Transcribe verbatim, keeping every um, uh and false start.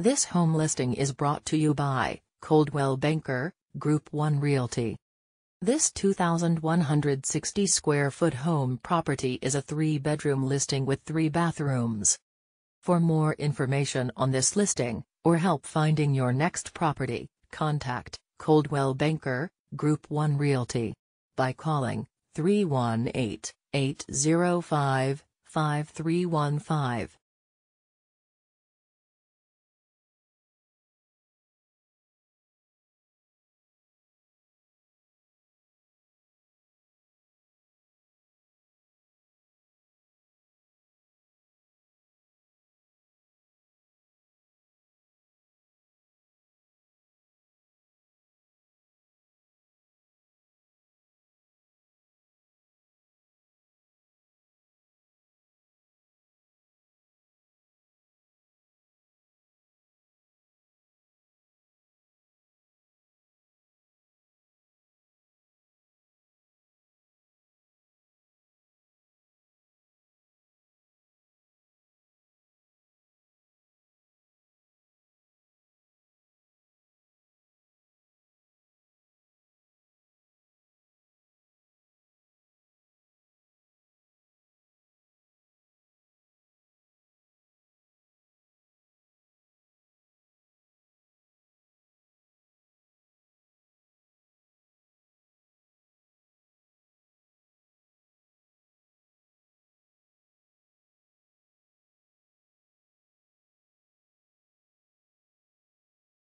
This home listing is brought to you by Coldwell Banker, Group one Realty. This two thousand one hundred sixty square foot home property is a three bedroom listing with three bathrooms. For more information on this listing, or help finding your next property, contact Coldwell Banker, Group one Realty by calling three one eight, eight zero five, five three one five.